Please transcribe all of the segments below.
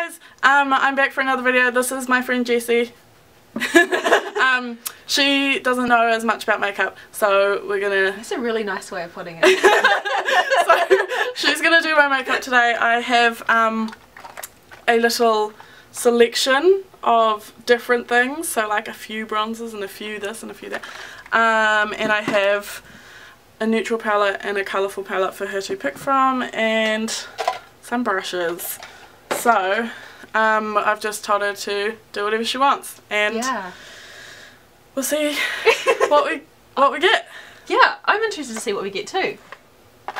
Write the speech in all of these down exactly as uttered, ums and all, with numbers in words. guys, um, I'm back for another video. This is my friend Jessie. um, she doesn't know as much about makeup, so we're gonna... That's a really nice way of putting it. So, she's gonna do my makeup today. I have um, a little selection of different things, so like a few bronzes and a few this and a few that. Um, and I have a neutral palette and a colourful palette for her to pick from, and some brushes. So, um, I've just told her to do whatever she wants, and yeah, we'll see what we what we get. Yeah, I'm interested to see what we get too.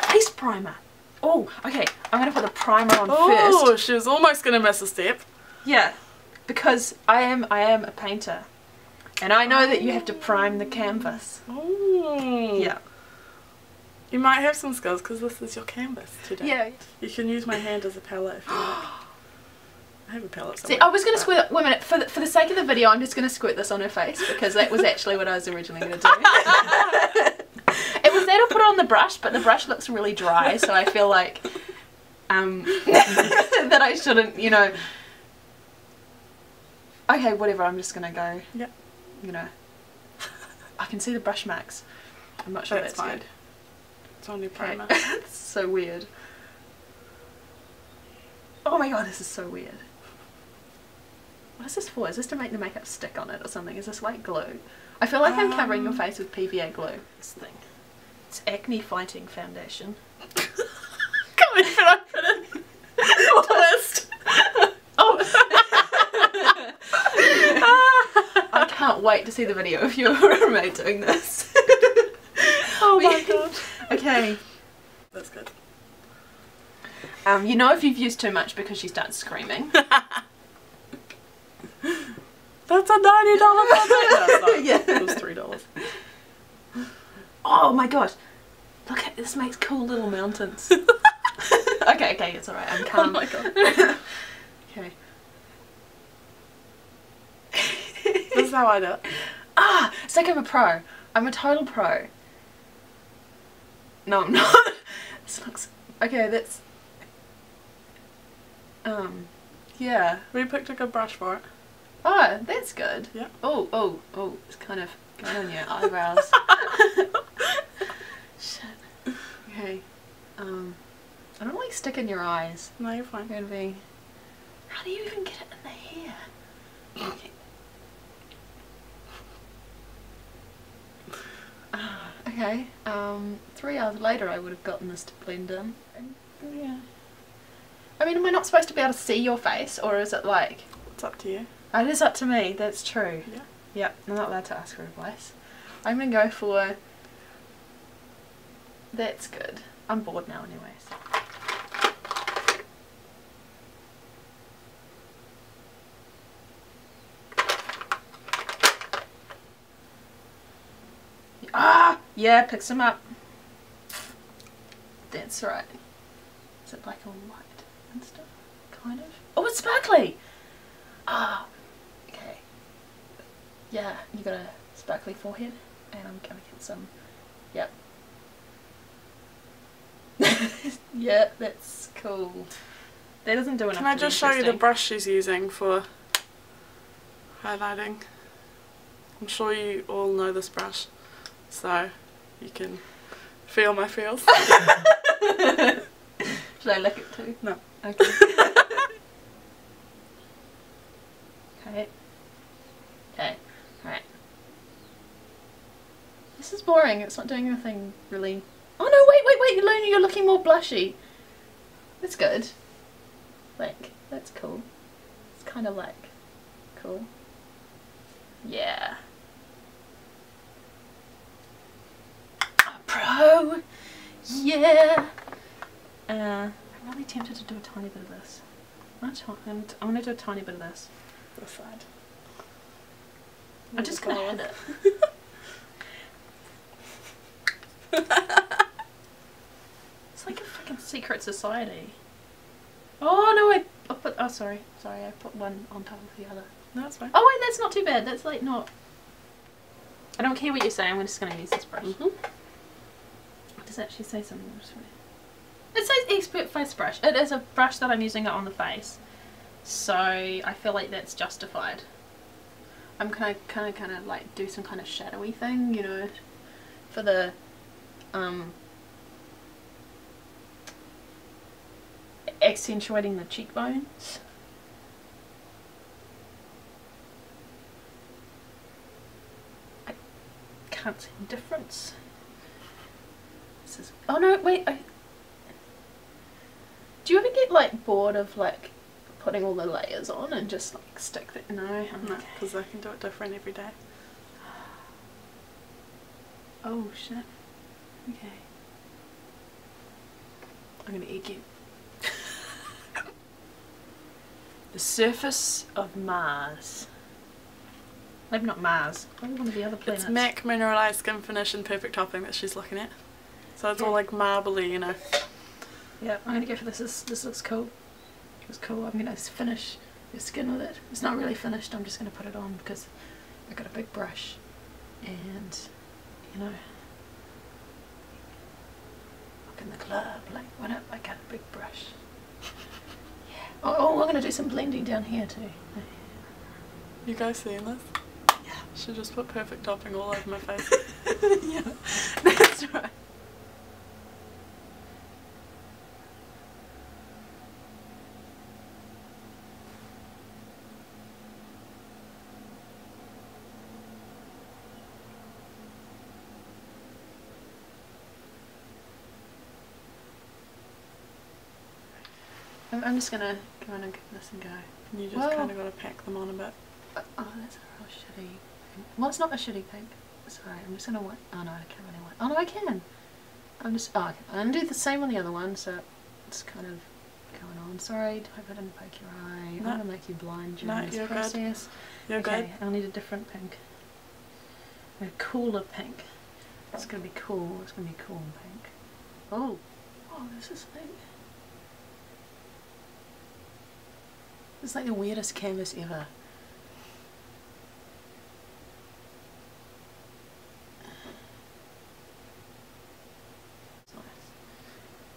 Face primer. Oh, okay. I'm gonna put the primer on Ooh, first. Oh, she was almost gonna miss a step. Yeah, because I am I am a painter, and I know that you have to prime the canvas. Ooh. Yeah. You might have some skills because this is your canvas today. Yeah. You can use my hand as a palette if you like. I have a palette somewhere. See, I was going to squirt... Wait a minute. For the, for the sake of the video, I'm just going to squirt this on her face because that was actually what I was originally going to do. It was that I put on the brush, but the brush looks really dry, so I feel like um, that I shouldn't, you know... Okay, whatever. I'm just going to go... Yeah. You know... I can see the brush marks. I'm not sure that's, that's fine. Good. It's on your primer. It's so weird. Oh my god, this is so weird. What is this for? Is this to make the makeup stick on it or something? Is this like glue? I feel like um, I'm covering your face with P V A glue. This thing. It's acne fighting foundation. Come in for it. Twist. Oh. I can't wait to see the video of your roommate doing this. Oh my god. Okay. That's good. Um, you know if you've used too much because she starts screaming. That's a ninety dollar product. Yeah. It was three dollars. Oh my gosh. Look at this, makes cool little mountains. Okay, okay, it's alright. I'm calm. Oh my god. Okay. This is how I do it. Ah! It's like I'm a pro. I'm a total pro. No, I'm not. This looks... Okay, that's... Um, yeah. We picked a good brush for it. Oh, that's good. Yeah. Oh, oh, oh, it's kind of going on your eyebrows. Shit. Okay. Um, I don't like sticking your eyes. No, you're fine. You're gonna be... How do you even get it in the hair? Okay. Okay, um, three hours later I would have gotten this to blend in. Yeah. I mean, am I not supposed to be able to see your face, or is it like... It's up to you. It is up to me, that's true. Yeah. Yep, I'm not allowed to ask for advice. I'm gonna go for... That's good. I'm bored now anyways. Yeah, picks them up. That's right. Is it black or white and stuff? Kind of. Oh, it's sparkly! Ah, oh, okay. Yeah, you got a sparkly forehead, and I'm gonna get some. Yep. Yeah, that's cool. That doesn't do enough. Can I just show you the brush she's using for highlighting? I'm sure you all know this brush, so you can feel my feels. Should I lick it too? No. Okay. Okay. Okay. Alright. This is boring. It's not doing anything really. Oh no, wait, wait, wait. Milani, you're looking more blushy. That's good. Like, that's cool. It's kind of like cool. Yeah. Pro! Yeah! Uh, I'm really tempted to do a tiny bit of this. I'm going to do a tiny bit of this. This side. I'm oh just going to hand it. It's like a fucking secret society. Oh no, I, I put, oh sorry, sorry, I put one on top of the other. No, that's fine. Oh wait, that's not too bad, that's like not... I don't care what you say, I'm just going to use this brush. Mm-hmm. Does it actually say something? It says expert face brush. It is a brush that I'm using it on the face. So I feel like that's justified. I'm kind of kind of kind of like do some kind of shadowy thing, you know, for the um accentuating the cheekbones. I can't see the difference. This is, oh no, wait, I, do you ever get like bored of like putting all the layers on and just like stick that? No, I'm not, because I can do it different every day. Oh shit. Okay. I'm gonna egg you. The surface of Mars. Maybe not Mars. Maybe one of the other planets. It's MAC Mineralized Skin Finish and Perfect Topping that she's looking at. So it's okay. All like marbly, you know. Yeah, I'm gonna go for this. This, this looks cool. It's cool. I'm gonna finish your skin with it. It's not really finished, I'm just gonna put it on because I got a big brush and you know, up in the club, like what up, I got a big brush. Yeah. Oh, oh, we're gonna do some blending down here too. You guys seeing this? Yeah. Should just put perfect topping all over my face. Yeah, that's right. I'm just gonna go in and give this and go. You just well, kind of gotta pack them on a bit. Uh, oh, that's a real shitty pink. Well, it's not a shitty pink. Sorry, I'm just gonna. Wa oh no, I can't really. Wa oh no, I can. I'm just. Oh, I'm gonna do the same on the other one, so it's kind of going on. Sorry, hope I didn't poke your eye. No. I'm gonna make you blind during no, this you're process. Good. You're okay, good. I'll need a different pink. A cooler pink. It's gonna be cool. It's gonna be cool and pink. Oh, oh, this is pink. It's like the weirdest canvas ever.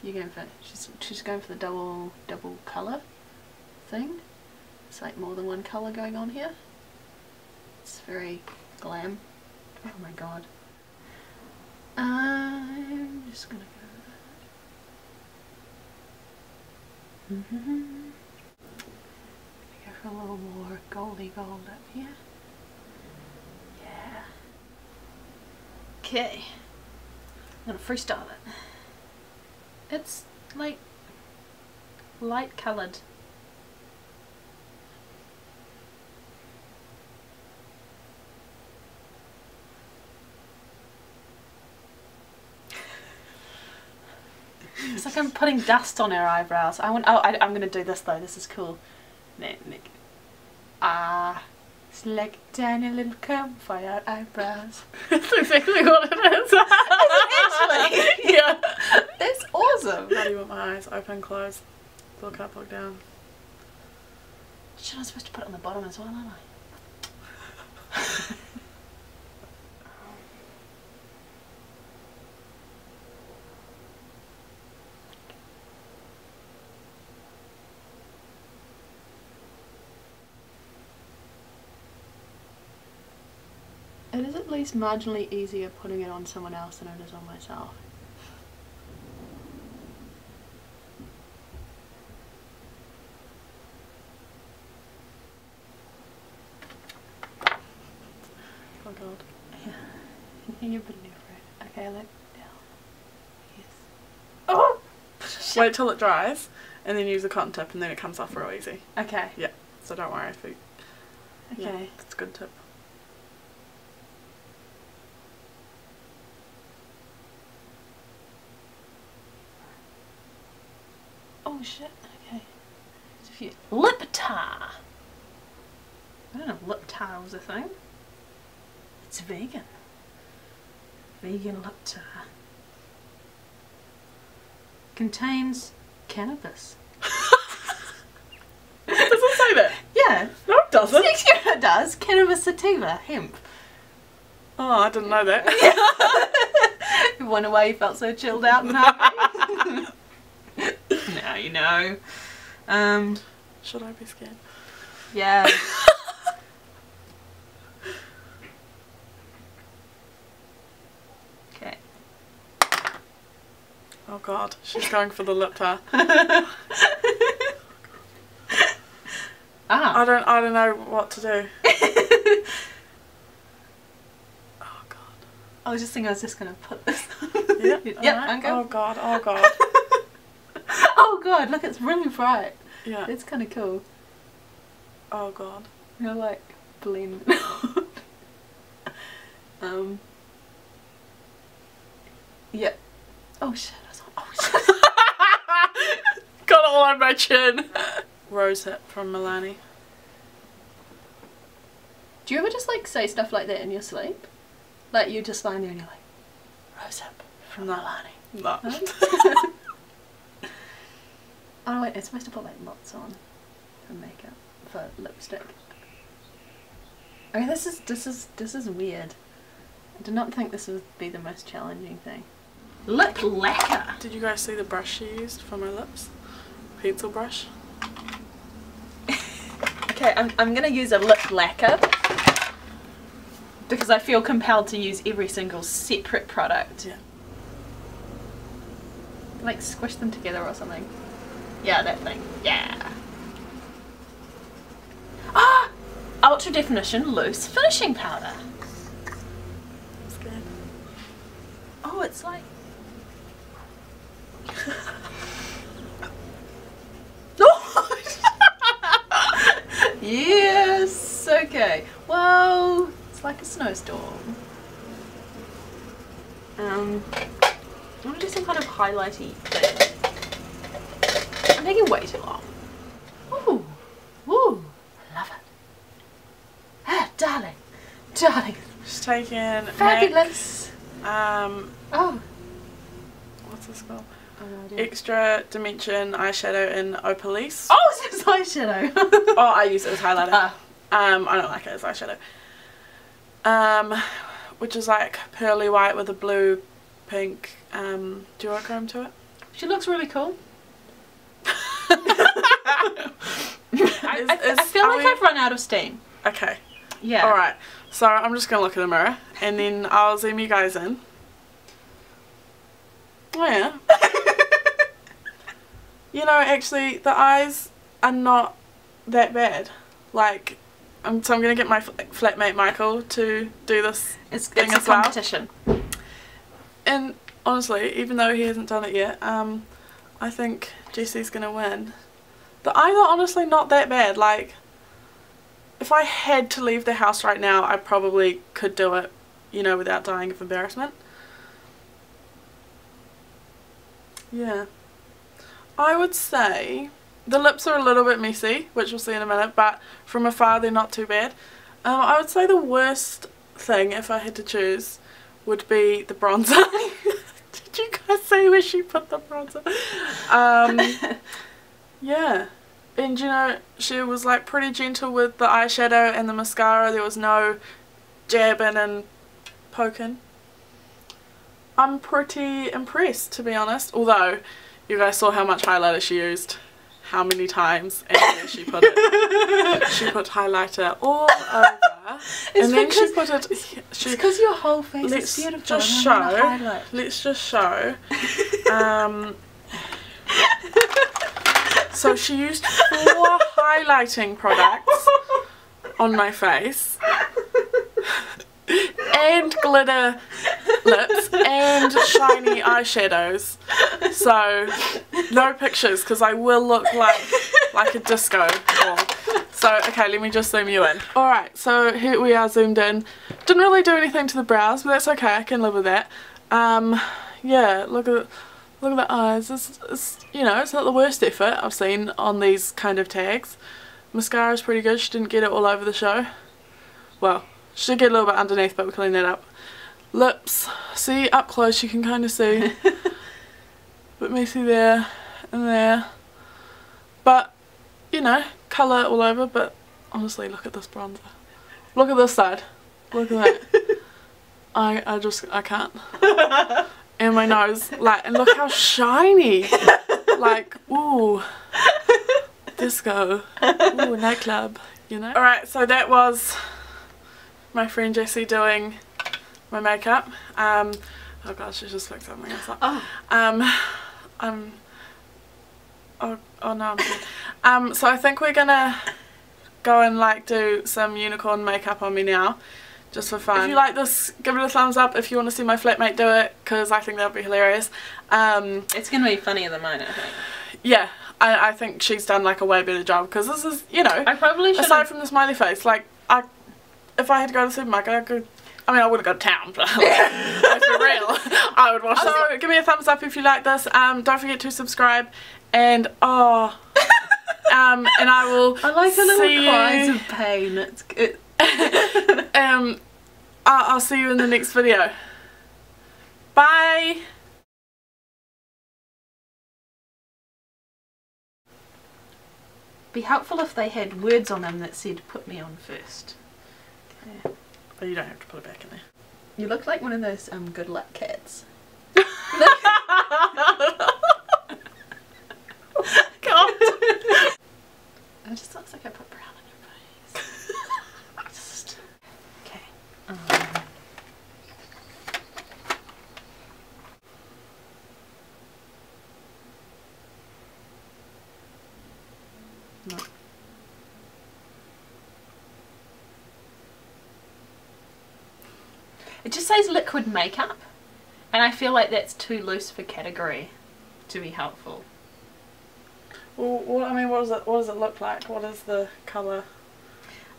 You're going for she's she's going for the double double colour thing. It's like more than one colour going on here. It's very glam. Oh my god. I'm just gonna go with that. Mm-hmm. A little more goldy gold up here. Yeah. Okay. I'm gonna freestyle it. It's like light coloured. It's like I'm putting dust on her eyebrows. I want. Oh, I, I'm gonna do this though. This is cool. Nick, Nick. Ah, it's like a tiny little comb for your eyebrows. That's exactly what it is. Actually, yeah, that's awesome. How do you want my eyes? Open, close, look up, look down. Shit, I'm supposed to put it on the bottom as well, aren't I? It is at least marginally easier putting it on someone else than it is on myself. Oh god. Yeah. You're a bit afraid. Okay, look down. Yes. Oh! Shit. Wait till it dries and then use a cotton tip and then it comes off real easy. Okay. Yeah, so don't worry if you... Okay. Yeah, that's a good tip. Oh shit, okay. There's a few. Lip tar! I don't know if lip tar was a thing. It's vegan. Vegan lip tar. Contains cannabis. Does it say that? Yeah. No, it doesn't. It does. Cannabis sativa, hemp. Oh, I didn't know that. You wonder why you felt so chilled out and happy. Now you know. Um, Should I be scared? Yeah. Okay. Oh god, she's going for the lip tear. ah. I don't I don't know what to do. Oh god. I was just thinking I was just gonna put this on. Yeah, yeah, right. I'm going. Oh god, oh god. Oh god, look, it's really bright. Yeah. It's kinda cool. Oh god. You're like blend it out. Um Yeah. Oh shit, I was on oh shit. Got it all on my chin. Rose Hip from Milani. Do you ever just like say stuff like that in your sleep? Like you just lying there and you're like, Rose Hip from no. Milani. No. Right? Oh wait, it's supposed to put like lots on for makeup, for lipstick. Okay, this is this is this is weird. I did not think this would be the most challenging thing. Lip lacquer. Did you guys see the brush she used for my lips? Pencil brush. Okay, I'm I'm gonna use a lip lacquer because I feel compelled to use every single separate product. Yeah. Like squish them together or something. Yeah, that thing. Yeah. Ah! Ultra Definition Loose Finishing Powder. That's good. Oh, it's like... Oh! Yes! Okay. Well, it's like a snowstorm. Um, I'm going to do some kind of highlighty thing. I'm taking way too long. Ooh, ooh, I love it. Ah, darling, darling. She's taking fabulous. M A C, um, oh, what's this called? Oh, no idea. Extra Dimension Eyeshadow in Opolice. Oh, it's eyeshadow. Oh, I use it as highlighter. Uh. Um, I don't like it as eyeshadow. Um, which is like pearly white with a blue, pink, um, duochrome to it. She looks really cool. I, is, I, is, I feel like we... I've run out of steam. Okay. Yeah. Alright. So I'm just going to look in the mirror and then I'll zoom you guys in. Oh yeah. You know, actually the eyes are not that bad. Like, um, so I'm going to get my fl flatmate Michael to do this it's, thing it's as a well. competition. And honestly, even though he hasn't done it yet, um, I think Jessie's going to win. The eyes are honestly not that bad. Like, if I had to leave the house right now, I probably could do it, you know, without dying of embarrassment. Yeah. I would say the lips are a little bit messy, which we'll see in a minute, but from afar they're not too bad. Um, I would say the worst thing, if I had to choose, would be the bronzer. Did you guys see where she put the bronzer? Um... Yeah, and you know, she was like pretty gentle with the eyeshadow and the mascara. There was no jabbing and poking. I'm pretty impressed, to be honest, although you guys saw how much highlighter she used, how many times, and where she put it. She put highlighter all over, it's and then she put it... She, it's because your whole face is beautiful. Just show, let's just show. Um... So she used four highlighting products on my face and glitter lips and shiny eyeshadows. So no pictures because I will look like like a disco ball. So okay, let me just zoom you in. Alright, so here we are zoomed in. Didn't really do anything to the brows, but that's okay, I can live with that. Um, yeah, look at it. Look at the eyes. It's, it's, you know, it's not the worst effort I've seen on these kind of tags. Mascara's pretty good. She didn't get it all over the show. Well, she did get a little bit underneath, but we'll clean that up. Lips. See, up close you can kind of see. Bit messy there and there. But, you know, colour all over, but honestly, look at this bronzer. Look at this side. Look at that. I, I just, I can't. And my nose, like, and look how shiny, like, ooh, disco. Ooh, nightclub, you know. Alright, so that was my friend Jessie doing my makeup. Um, oh gosh, she just fixed something else up. Oh. Um, I'm... Oh, oh no, I'm good. Um, so I think we're gonna go and like do some unicorn makeup on me now, just for fun. If you like this, give it a thumbs up. If you want to see my flatmate do it, because I think that would be hilarious. Um, it's going to be funnier than mine, I think. Yeah, I, I think she's done like a way better job, because this is, you know, I probably should've... aside from the smiley face, like, I, if I had to go to the supermarket, I could, I mean, I wouldn't go to town, but like, like, for real, I would watch it. So give me a thumbs up if you like this. Um, don't forget to subscribe, and oh, um, and I will I like her little cries of pain. It's it. um, I'll see you in the next video. Bye! Be helpful if they had words on them that said, put me on first. Yeah. Oh, you don't have to put it back in there. You look like one of those um, good luck cats. God! It just looks like I put brown. Um. No. It just says liquid makeup, and I feel like that's too loose for category to be helpful. Well, what, I mean, what does it what does it look like? What is the colour?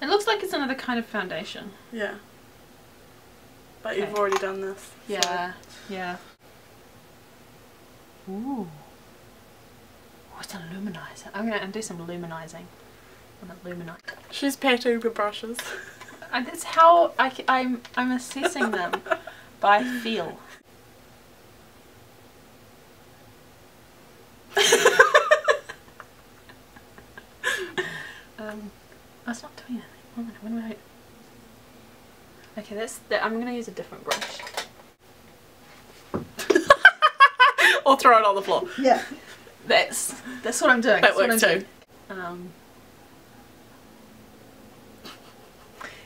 It looks like it's another kind of foundation. Yeah. But okay. You've already done this. Yeah, so. Yeah. Ooh. Oh, it's a luminizer. I'm going to do some luminizing. I'm going to luminize. She's pet Uber brushes. And that's how I, I'm, I'm assessing them by feel. um, I was not doing anything. When, when were I... Okay, that's that. I'm gonna use a different brush. Or throw it on the floor. Yeah, that's that's what I'm doing. That that's works what I'm too. Doing. Um.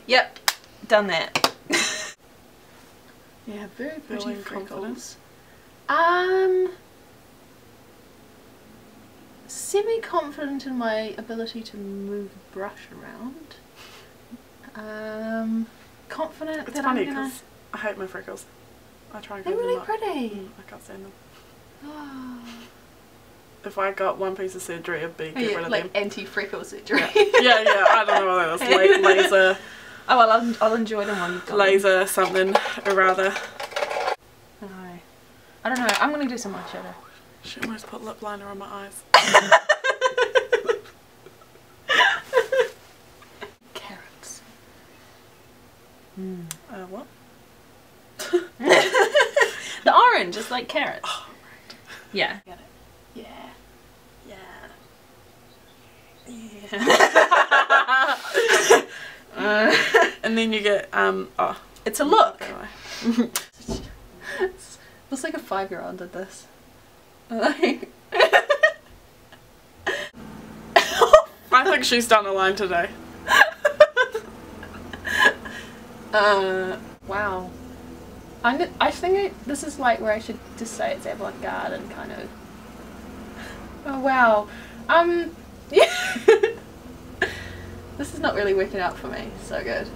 Yep, done that. Yeah, very pretty confidence. Um, semi-confident in my ability to move the brush around. Um. Confident it's that funny I'm gonna... I hate my freckles. I try and get them. They're really pretty. Mm, I can't stand them. Oh. If I got one piece of surgery, I'd be oh, get yeah, rid of like them. Like anti-freckle surgery. Yeah. yeah, yeah. I don't know what that was. La laser. Oh, well, I'll, I'll enjoy them while you've got laser them. Something or rather. No, I don't know. I'm gonna do some eyeshadow. She almost put lip liner on my eyes. Mm. Uh, what? The orange is like carrots. Oh, right. Yeah. Got it. Yeah. Yeah. Yeah. uh, and then you get, um, oh. It's a look. Anyway. It's, looks like a five-year-old did this. Like... I think she's done a line today. Uh, wow. I'm, I think it, this is like where I should just say it's avant-garde and kind of... Oh, wow. Um, yeah. This is not really working out for me so good.